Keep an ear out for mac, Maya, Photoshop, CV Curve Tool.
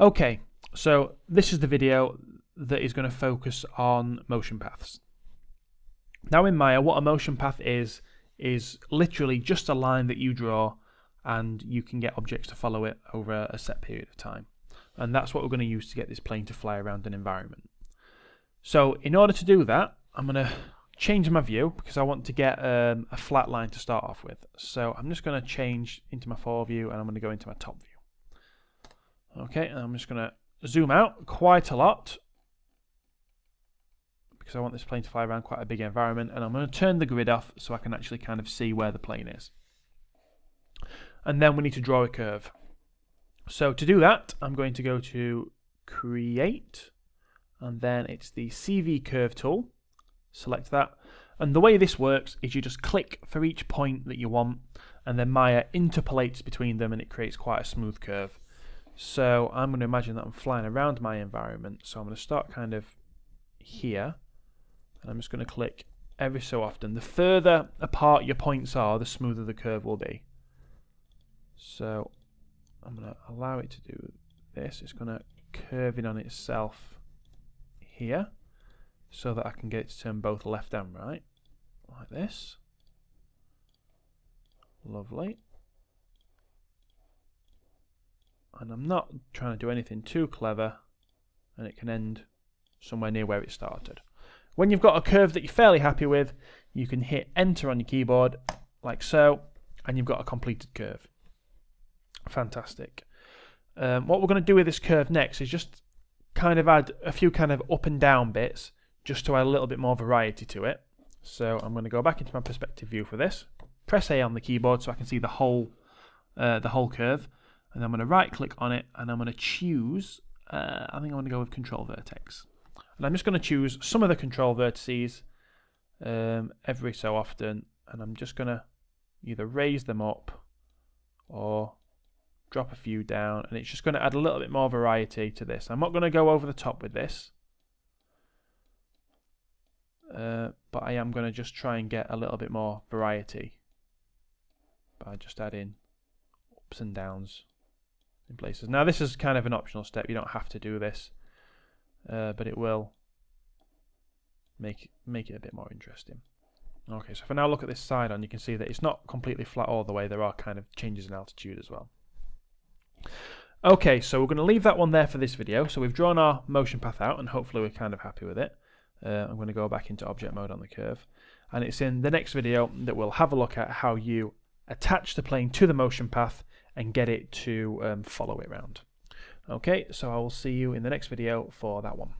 Okay, so this is the video that is going to focus on motion paths. Now in Maya, what a motion path is literally just a line that you draw and you can get objects to follow it over a set period of time. And that's what we're going to use to get this plane to fly around an environment. So in order to do that, I'm going to change my view because I want to get a flat line to start off with. So I'm just going to change into my foreview and I'm going to go into my top view. Okay, and I'm just going to zoom out quite a lot because I want this plane to fly around quite a big environment, and I'm going to turn the grid off so I can actually kind of see where the plane is. And then we need to draw a curve. So to do that, I'm going to go to Create, and then it's the CV Curve tool. Select that, and the way this works is you just click for each point that you want, and then Maya interpolates between them and it creates quite a smooth curve. So I'm going to imagine that I'm flying around my environment, so I'm going to start kind of here, and I'm just going to click every so often. The further apart your points are, the smoother the curve will be. So I'm going to allow it to do this. It's going to curve in on itself here, so that I can get it to turn both left and right, like this. Lovely. And I'm not trying to do anything too clever, and it can end somewhere near where it started. When you've got a curve that you're fairly happy with, you can hit enter on your keyboard, like so, and you've got a completed curve. Fantastic. What we're going to do with this curve next is just kind of add a few kind of up and down bits, just to add a little bit more variety to it. So I'm going to go back into my perspective view for this, press A on the keyboard so I can see the whole curve, and I'm going to right click on it and I'm going to choose, I think I'm going to go with control vertex, and I'm just going to choose some of the control vertices every so often, and I'm just going to either raise them up or drop a few down, and it's just going to add a little bit more variety to this. I'm not going to go over the top with this, but I am going to just try and get a little bit more variety by just adding ups and downs in places. Now this is kind of an optional step, you don't have to do this, but it will make it a bit more interesting. Okay, so if I now look at this side on, you can see that it's not completely flat all the way, there are kind of changes in altitude as well. Okay, so we're going to leave that one there for this video. So we've drawn our motion path out and hopefully we're kind of happy with it. I'm going to go back into object mode on the curve, and it's in the next video that we'll have a look at how you attach the plane to the motion path and get it to follow it around. Okay, so I will see you in the next video for that one.